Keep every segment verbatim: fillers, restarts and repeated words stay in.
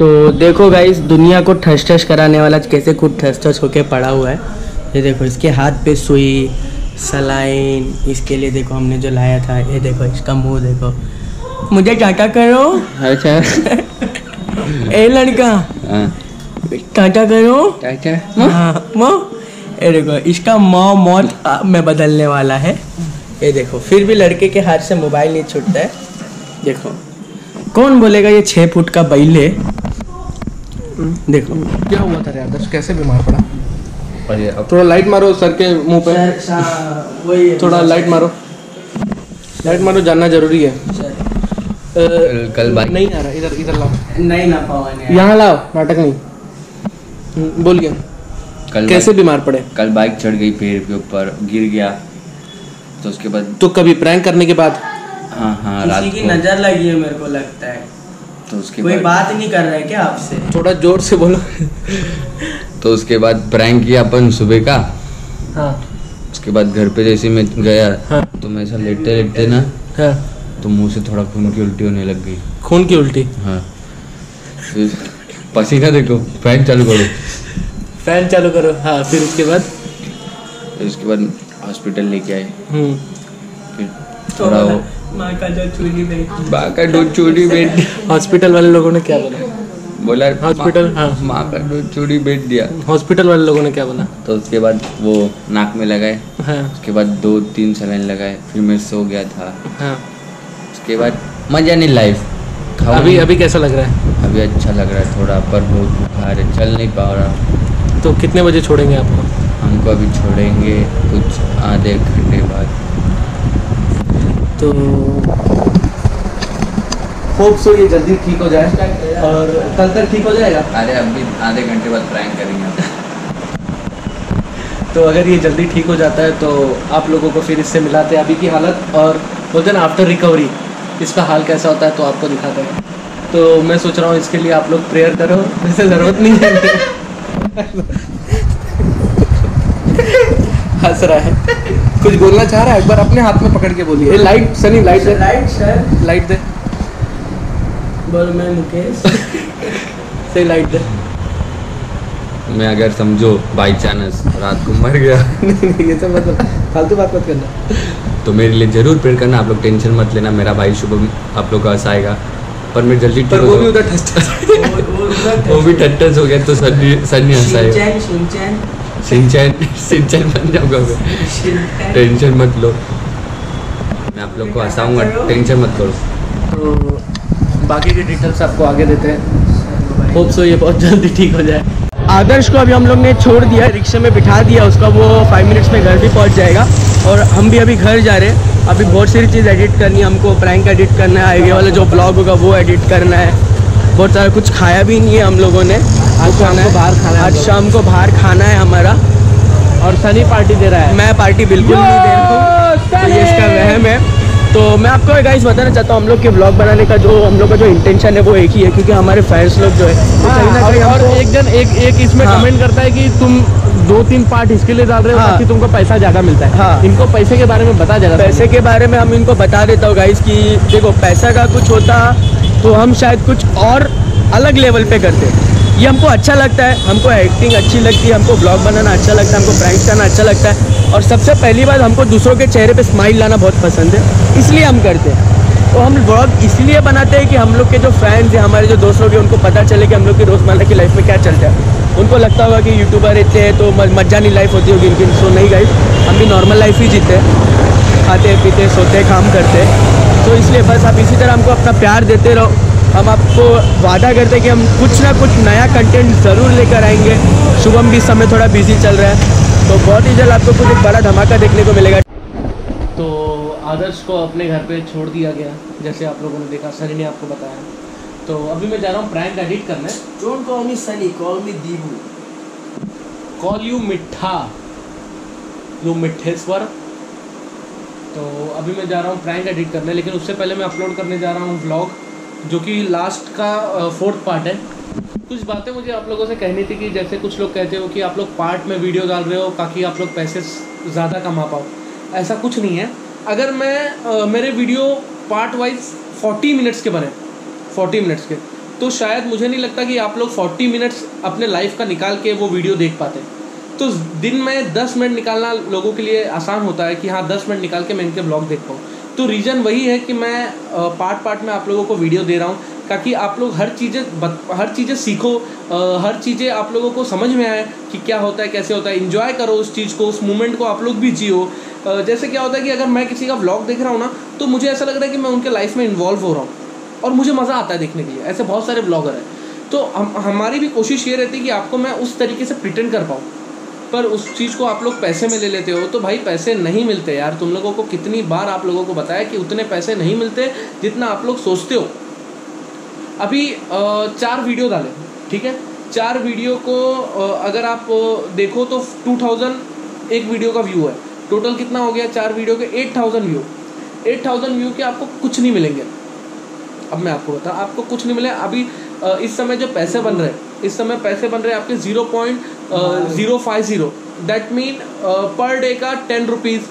तो देखो गाइस, दुनिया को ठस ठस कराने वाला कैसे खुद ठस ठस होके पड़ा हुआ है। ये देखो, इसके हाथ पे सुई, सलाइन, इसके लिए देखो हमने जो लाया था। ये देखो इसका मुंह, देखो मुझे टाटा करो। अच्छा ए लड़का, टाटा करो। टाटा मो, ये देखो इसका मौ मौत में बदलने वाला है। ये देखो, फिर भी लड़के के हाथ से मोबाइल नहीं छूटता है। देखो कौन बोलेगा ये छः फुट का बैल है। देखो क्या हुआ था यार, कैसे बीमार पड़ा। अब थोड़ा लाइट मारो सर के मुंह पे, वही थोड़ा लाइट मारो, लाइट मारो, जानना जरूरी है। कल बाइक नहीं आ रहा, इधर इधर लाओ। नहीं ना पावन, यहाँ लाओ, नाटक नहीं। बोलिए कैसे बीमार पड़े। कल बाइक चढ़ गई पेड़ के ऊपर, गिर गया, तो उसके बाद तो कभी प्रैंक करने के बाद हाँ हाँ किसी की नजर लगी है मेरे को लगता है, तो उसके कोई बात नहीं कर रहा है क्या आपसे, थोड़ा जोर से बोलो। तो उसके बाद प्रैंक किया अपन सुबह का। हाँ। उसके बाद घर पे जैसे मैं गया, हाँ। तो मैं ऐसा लेटते लेटते ना, हाँ। तो मुंह से थोड़ा खून की उल्टी होने लग गई। खून की उल्टी, हाँ। पसीना, देखो फैन चालू करो, फैन चालू करो, हाँ। फिर उसके बाद उसके बाद हॉस्पिटल लेके आए। फिर थोड़ा वो माँ का जो चूड़ी बेटी, माँ का जो चूड़ी बेटी, हॉस्पिटल वाले लोगों ने क्या बोला, बोला हॉस्पिटल, हाँ, माँ का जो चूड़ी बेट दिया। हॉस्पिटल वाले लोगों ने क्या बोला। तो उसके बाद वो नाक में लगाए, हाँ। उसके बाद दो तीन सलाइन लगाए, फिर मैं सो गया था, हाँ। उसके बाद मजा नहीं लाइफ। अभी अभी कैसा लग रहा है। अभी अच्छा लग रहा है थोड़ा, पर बहुत बुखार है, चल नहीं पा रहा। तो कितने बजे छोड़ेंगे आपको। हमको अभी छोड़ेंगे कुछ आधे घंटे बाद। तो होप सो ये जल्दी ठीक हो जाए, और कल तक ठीक हो जाएगा। अरे अभी आधे घंटे बाद प्रैंक करेंगे। तो अगर ये जल्दी ठीक हो जाता है तो आप लोगों को फिर इससे मिलाते हैं अभी की हालत, और बोलते हैं ना आफ्टर रिकवरी इसका हाल कैसा होता है, तो आपको दिखाते हैं। तो मैं सोच रहा हूँ इसके लिए आप लोग प्रेयर करो, वैसे ज़रूरत नहीं है। हंस रहा है, कुछ बोलना चाह रहा है, एक बार अपने हाथ में पकड़ के बोलिए। लाइट सनी, लाइट दे, लाइट सर, लाइट दे, बोल मैं मुकेश से लाइट दे। मैं अगर समझो बाई चांस रात को मर गया नहीं, ये सब मत, फालतू बात मत करना। तो मेरे लिए जरूर प्रेयर करना, आप लोग टेंशन मत लेना, मेरा भाई सुबह आप लोग का पास आएगा। पर मैं जल्दी ठीक हो गया, वो भी टट्टस हो गया, तो सन्नी सन्नी हंसाएगा। सिंचैन सिंचैन बन जाऊंगा, टेंशन मत लो, मैं आप लोग को हंसाऊंगा, टेंशन मत करो। तो बाकी के डिटेल्स आपको आगे देते हैं। होप सो ये बहुत जल्दी ठीक हो जाए। आदर्श को अभी हम लोग ने छोड़ दिया, रिक्शे में बिठा दिया उसका, वो फाइव मिनट्स में घर भी पहुंच जाएगा, और हम भी अभी घर जा रहे हैं। अभी बहुत सारी चीज़ एडिट करनी है हमको, प्रैंक एडिट करना है, आगे वाला जो ब्लॉग होगा वो एडिट करना है, बहुत सारा। कुछ खाया भी नहीं है हम लोगों ने, आज खाना है बाहर खाना, आज शाम को बाहर खाना है हमारा। और सनी पार्टी दे रहा है, मैं पार्टी बिल्कुल नहीं दे रहा हूँ, तो ये इसका वहम है। तो मैं आपको गाइस बताना चाहता हूँ, हम लोग के ब्लॉग बनाने का जो हम लोग का जो इंटेंशन है वो एक ही है, क्योंकि हमारे फैंस लोग जो है कहीं ना कहीं, और एक जन एक एक इसमें कमेंट करता है कि तुम दो तीन पार्ट इसके लिए डाल रहे हो ताकि तुमको पैसा ज़्यादा मिलता है। हाँ, इनको पैसे के बारे में बता देना। पैसे के बारे में हम इनको बता देता हूँ गाइस कि देखो, पैसा का कुछ होता तो हम शायद कुछ और अलग लेवल पर करते। ये हमको अच्छा लगता है, हमको एक्टिंग अच्छी लगती है, हमको ब्लॉग बनाना अच्छा लगता है, हमको प्रैंक्स करना अच्छा लगता है, और सबसे पहली बात हमको दूसरों के चेहरे पे स्माइल लाना बहुत पसंद है, इसलिए हम करते हैं। तो हम ब्लॉग इसलिए बनाते हैं कि हम लोग के जो फैंस हैं, हमारे जो दोस्त लोग हैं, उनको पता चले कि हम लोग की रोज़मर्रा की लाइफ में क्या चलता है। उनको लगता होगा कि यूट्यूबर इतने हैं तो मजा नहीं लाइफ होती होगी इनकी। सो नहीं गाइस, हम भी नॉर्मल लाइफ ही जीते हैं, खाते पीते सोते काम करते हैं। तो इसलिए बस आप इसी तरह हमको अपना प्यार देते रहो। हम आपको वादा करते हैं कि हम कुछ ना कुछ नया कंटेंट ज़रूर लेकर आएंगे। शुभम भी इस समय थोड़ा बिजी चल रहा है, तो बहुत ही जल्द आपको कुछ एक बड़ा धमाका देखने को मिलेगा। तो आदर्श को अपने घर पे छोड़ दिया गया, जैसे आप लोगों ने देखा, सनी ने आपको बताया। तो अभी मैं जा रहा हूँ प्रैंक एडिट करने। Don't call me Sunny, call me दीबू, call you Mitha, you Mitheshwar. तो अभी मैं जा रहा हूँ प्रैंक एडिट करने, लेकिन उससे पहले मैं अपलोड करने जा रहा हूँ ब्लॉग, जो कि लास्ट का फोर्थ पार्ट है। कुछ बातें मुझे आप लोगों से कहनी थी कि जैसे कुछ लोग कहते हो कि आप लोग पार्ट में वीडियो डाल रहे हो ताकि आप लोग पैसे ज़्यादा कमा पाओ। ऐसा कुछ नहीं है। अगर मैं आ, मेरे वीडियो पार्ट वाइज चालीस मिनट्स के बने, चालीस मिनट्स के, तो शायद मुझे नहीं लगता कि आप लोग चालीस मिनट्स अपने लाइफ का निकाल के वो वीडियो देख पाते। तो दिन में दस मिनट निकालना लोगों के लिए आसान होता है कि हाँ दस मिनट निकाल के मैं इनके ब्लॉग देख पाऊँ। तो रीज़न वही है कि मैं पार्ट पार्ट में आप लोगों को वीडियो दे रहा हूँ ताकि आप लोग हर चीज़ें हर चीज़ें सीखो, हर चीज़ें आप लोगों को समझ में आए कि क्या होता है, कैसे होता है। एंजॉय करो उस चीज़ को, उस मोमेंट को आप लोग भी जियो। जैसे क्या होता है कि अगर मैं किसी का व्लॉग देख रहा हूँ ना तो मुझे ऐसा लग रहा है कि मैं उनके लाइफ में इन्वॉल्व हो रहा हूँ और मुझे मज़ा आता है देखने के लिए। ऐसे बहुत सारे व्लॉगर हैं। तो हम हमारी भी कोशिश ये रहती है कि आपको मैं उस तरीके से प्रिटेंड कर पाऊँ, पर उस चीज़ को आप लोग पैसे में ले लेते हो। तो भाई पैसे नहीं मिलते यार। तुम लोगों को कितनी बार आप लोगों को बताया कि उतने पैसे नहीं मिलते जितना आप लोग सोचते हो। अभी चार वीडियो डालें, ठीक है, चार वीडियो को अगर आप देखो तो टू थाउजेंड एक वीडियो का व्यू है। टोटल कितना हो गया चार वीडियो के? Eight thousand view. Eight thousand view के आपको कुछ नहीं मिलेंगे। अब मैं आपको बता, आपको कुछ नहीं मिले। अभी इस समय जो पैसे बन रहे हैं, इस समय पैसे बन रहे हैं आपके zero point zero five zero. That mean per day का ten rupees,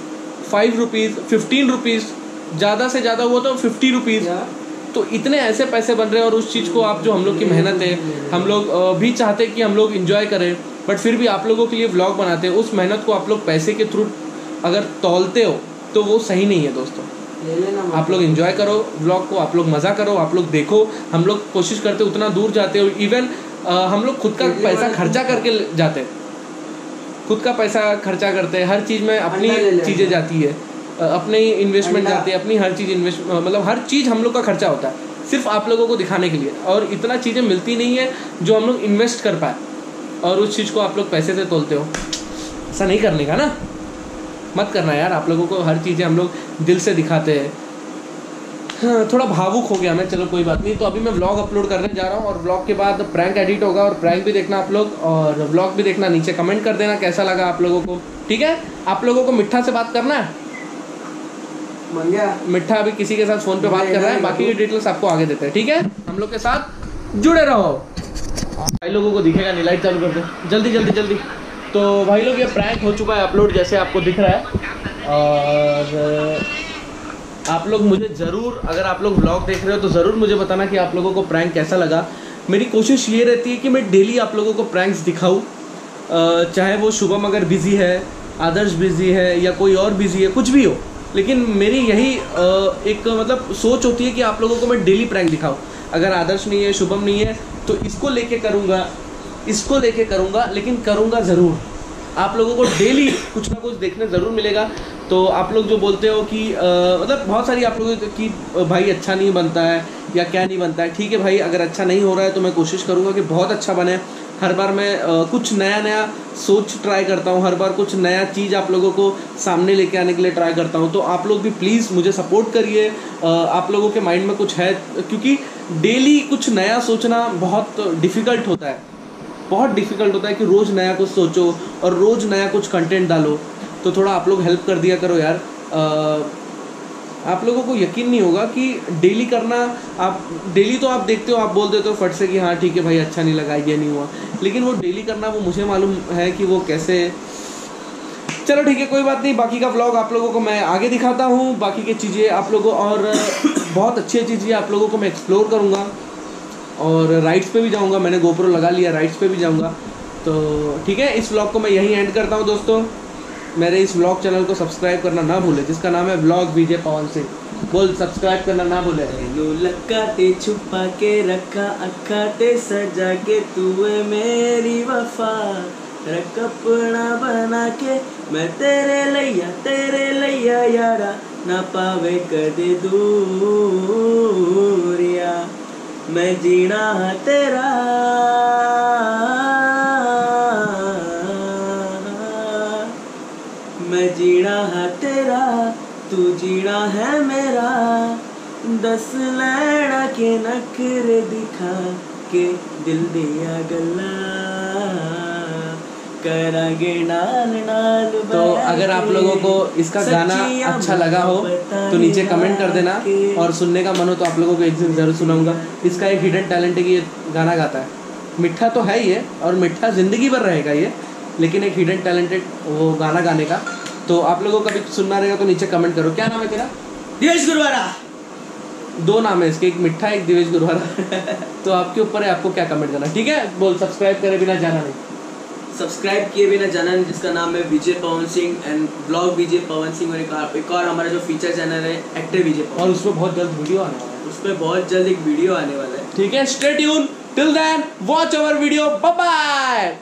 five rupees, fifteen rupees, ज़्यादा से ज़्यादा हुआ तो फिफ्टी रुपीज़। तो इतने ऐसे पैसे बन रहे हैं और उस चीज़ को आप, जो हम लोग की मेहनत है, हम लोग भी चाहते कि हम लोग इन्जॉय करें, बट फिर भी आप लोगों के लिए व्लॉग बनाते हैं। उस मेहनत को आप लोग पैसे के थ्रू अगर तौलते हो तो वो सही नहीं है दोस्तों। आप लोग एंजॉय करो व्लॉग को, आप लोग मज़ा करो, आप लोग देखो। हम लोग कोशिश करते उतना दूर जाते हो, इवन हम लोग खुद का पैसा खर्चा करके जाते हैं, खुद का पैसा खर्चा करते हैं। हर चीज़ में अपनी चीज़ें जाती है, अपने इन्वेस्टमेंट जाती है, अपनी हर चीज़ इन्वेस्ट मतलब हर चीज़ हम लोग का खर्चा होता है सिर्फ आप लोगों को दिखाने के लिए। और इतना चीज़ें मिलती नहीं है जो हम लोग इन्वेस्ट कर पाए, और उस चीज़ को आप लोग पैसे से तोलते हो। ऐसा नहीं करने का ना, मत करना यार। आप लोगों को हर चीज़ें हम लोग दिल से दिखाते हैं। हाँ, थोड़ा भावुक हो गया मैं, चलो कोई बात नहीं। तो अभी मैं व्लॉग अपलोड करने जा रहा हूँ और व्लॉग के बाद प्रैंक एडिट होगा, और प्रैंक भी देखना आप लोग और व्लॉग भी देखना। नीचे कमेंट कर देना कैसा लगा आप लोगों को, ठीक है। आप लोगों को मिठ्ठा से बात करना है, मिठ्ठा अभी किसी के साथ फ़ोन पे बात कर रहा है। बाकी की डिटेल्स आपको आगे देते हैं, ठीक है। हम लोग के साथ जुड़े रहो। भाई लोगों को दिखेगा नहीं, लाइट चालू कर दो जल्दी जल्दी जल्दी। तो भाई लोग ये प्रैंक हो चुका है अपलोड, जैसे आपको दिख रहा है। और आप लोग मुझे ज़रूर, अगर आप लोग व्लॉग देख रहे हो तो ज़रूर मुझे बताना कि आप लोगों को प्रैंक कैसा लगा। मेरी कोशिश ये रहती है कि मैं डेली आप लोगों को प्रैंक्स दिखाऊँ, चाहे वो शुभम अगर बिज़ी है, आदर्श बिज़ी है, या कोई और बिज़ी है, कुछ भी हो, लेकिन मेरी यही एक मतलब सोच होती है कि आप लोगों को मैं डेली प्रैंक दिखाऊँ। अगर आदर्श नहीं है, शुभम नहीं है, तो इसको लेके करूँगा, इसको लेके करूँगा, लेकिन करूँगा ज़रूर। आप लोगों को डेली कुछ ना कुछ देखने ज़रूर मिलेगा। तो आप लोग जो बोलते हो कि आ, मतलब बहुत सारी आप लोगों की भाई अच्छा नहीं बनता है या क्या नहीं बनता है, ठीक है भाई, अगर अच्छा नहीं हो रहा है तो मैं कोशिश करूँगा कि बहुत अच्छा बने। हर बार मैं आ, कुछ नया नया सोच ट्राई करता हूँ, हर बार कुछ नया चीज़ आप लोगों को सामने लेके आने के लिए ट्राई करता हूँ। तो आप लोग भी प्लीज़ मुझे सपोर्ट करिए। आप लोगों के माइंड में कुछ है, क्योंकि डेली कुछ नया सोचना बहुत डिफ़िकल्ट होता है, बहुत डिफ़िकल्ट होता है कि रोज़ नया कुछ सोचो और रोज़ नया कुछ कंटेंट डालो। तो थोड़ा आप लोग हेल्प कर दिया करो यार। आ, आप लोगों को यकीन नहीं होगा कि डेली करना, आप डेली तो आप देखते हो, आप बोल देते हो फट से कि हाँ ठीक है भाई अच्छा नहीं लगा, ये नहीं हुआ, लेकिन वो डेली करना वो मुझे मालूम है कि वो कैसे। चलो ठीक है कोई बात नहीं, बाकी का व्लॉग आप लोगों को मैं आगे दिखाता हूँ। बाकी की चीज़ें आप लोगों, और बहुत अच्छी चीज़ें आप लोगों को मैं एक्सप्लोर करूँगा, और राइड्स पे भी जाऊँगा। मैंने गोप्रो लगा लिया, राइड्स पे भी जाऊँगा। तो ठीक है, इस व्लॉग को मैं यहीं एंड करता हूँ दोस्तों। मेरे इस व्लॉग चैनल को सब्सक्राइब करना ना भूले, जिसका नाम है व्लॉग वीजे पवन सिंह। बोल सब्सक्राइब करना ना भूले। लकाते छुपा के रखा, अखाते सजा के, तुए मेरी वफा, रकपना बना के, मैं तेरे लैया तेरे लैया यारा, ना पावे कदे दूरिया, मैं जीना है तेरा। मैं जीना है तेरा, तू जीना है मेरा, दस लैणा के नखरे दिखा के दिल दिया गल्ला करांगे नाल नाल। तो अगर आप लोगों को इसका गाना अच्छा लगा हो तो नीचे कमेंट कर देना, और सुनने का मन हो तो आप लोगों को एक दिन जरूर सुनाऊंगा। इसका एक हिडन टैलेंट है कि ये गाना गाता है। मिठ्ठा तो है ये, और मिठ्ठा ज़िंदगी भर रहेगा ये, लेकिन एक हिडन टैलेंटेड वो गाना गाने का। तो आप लोगों का भी सुनना रहेगा तो नीचे कमेंट करो। क्या नाम है तेरा? दिनेश गुरुवारा। दो नाम है इसके, एक मिठ्ठा एक दिवेश गुरुवारा। तो आपके ऊपर है आपको क्या कमेंट करना, ठीक है? बोल, सब्सक्राइब करे बिना जाना नहीं, सब्सक्राइब किए बिना जाना नहीं, जिसका नाम है विजय पवन सिंह एंड ब्लॉग विजय पवन सिंह। और एक, एक और हमारा जो फीचर चैनल है एक्टर विजय पवन, और उसमें बहुत जल्द वीडियो आने वाला है, उसमें बहुत जल्द एक वीडियो आने वाला है, ठीक है? Stay tune, till then watch our video, bye bye.